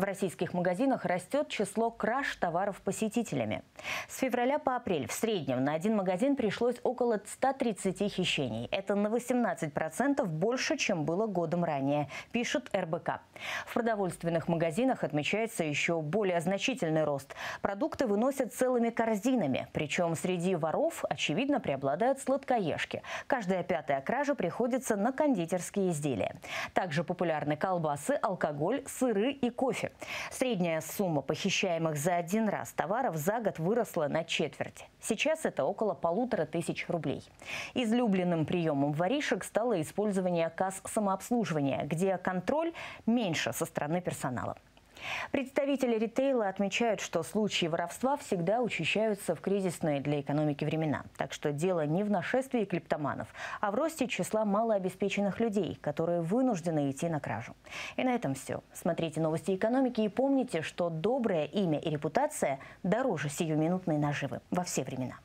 В российских магазинах растет число краж товаров посетителями. С февраля по апрель в среднем на один магазин пришлось около 130 хищений. Это на 18% больше, чем было годом ранее, пишет РБК. В продовольственных магазинах отмечается еще более значительный рост. Продукты выносят целыми корзинами. Причем среди воров, очевидно, преобладают сладкоежки. Каждая пятая кража приходится на кондитерские изделия. Также популярны колбасы, алкоголь, сыры и кофе. Средняя сумма похищаемых за один раз товаров за год выросла на четверть. Сейчас это около 1500 рублей. Излюбленным приемом воришек стало использование касс самообслуживания, где контроль меньше со стороны персонала. Представители ритейла отмечают, что случаи воровства всегда учащаются в кризисные для экономики времена. Так что дело не в нашествии клептоманов, а в росте числа малообеспеченных людей, которые вынуждены идти на кражу. И на этом все. Смотрите новости экономики и помните, что доброе имя и репутация дороже сиюминутной наживы во все времена.